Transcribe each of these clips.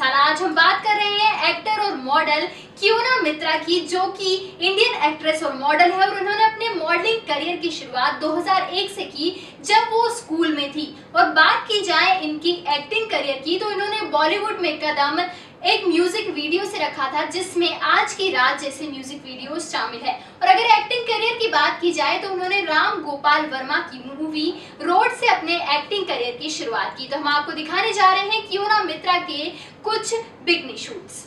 दरअसल आज हम बात कर रहे हैं एक्टर और मॉडल कोएना मित्रा की, जो कि इंडियन एक्ट्रेस और मॉडल है। और उन्होंने अपने मॉडलिंग करियर की शुरुआत 2001 से की, जब वो स्कूल में थी। और बात की जाए इनकी एक्टिंग करियर की, तो इन्होंने बॉलीवुड में कदम एक म्यूजिक वीडियो से रखा था, जिसमें आज की रात जैसे म्यूजिक वीडियो शामिल है। और अगर एक्टिंग करियर की बात की जाए तो उन्होंने राम गोपाल वर्मा की मूवी रोड से अपने एक्टिंग करियर की शुरुआत की। तो हम आपको दिखाने जा रहे हैं कोएना मित्रा के कुछ beginning shoots.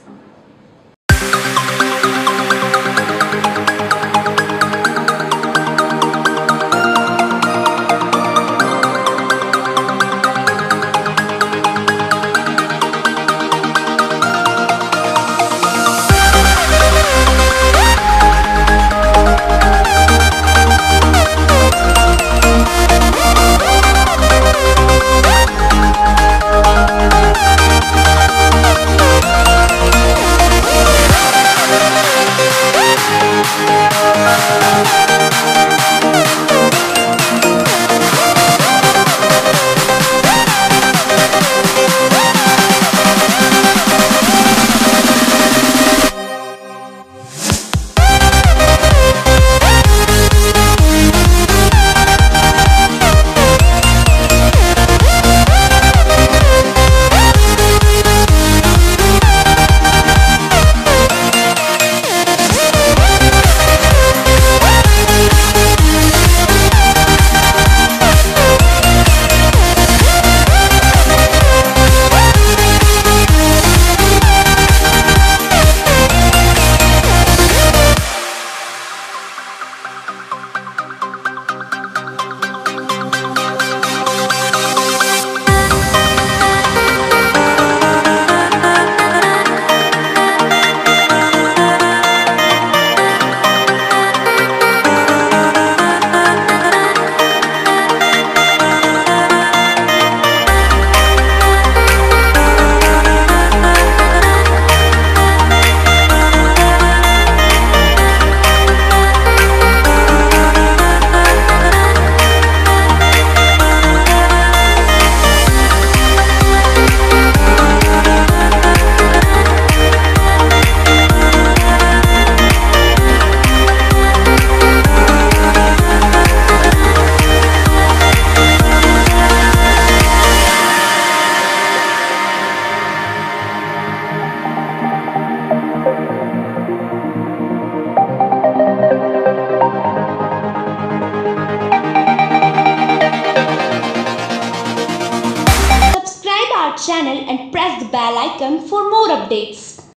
Channel and press the bell icon for more updates.